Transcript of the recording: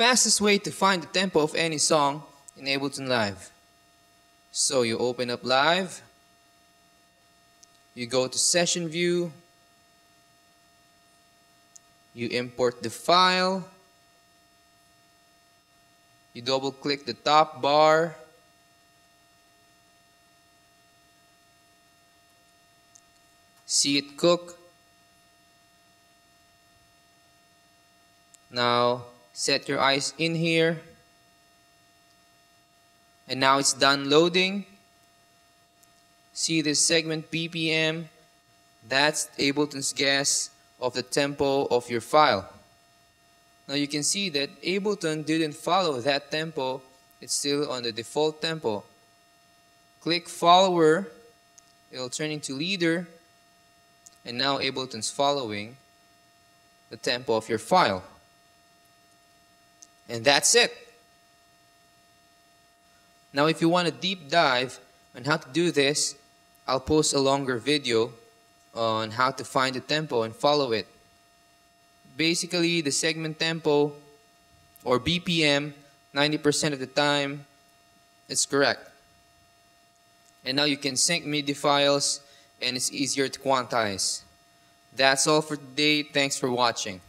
fastest way to find the tempo of any song in Ableton Live. So you open up Live, you go to Session View, you import the file, you double click the top bar, see it cook. Now set your eyes in here, and now it's done loading. See this segment BPM, that's Ableton's guess of the tempo of your file. Now you can see that Ableton didn't follow that tempo, it's still on the default tempo. Click follower, it'll turn into leader, and now Ableton's following the tempo of your file. And that's it. Now if you want a deep dive on how to do this, I'll post a longer video on how to find the tempo and follow it. Basically, the segment tempo or BPM, 90% of the time, it's correct. And now you can sync MIDI files and it's easier to quantize. That's all for today. Thanks for watching.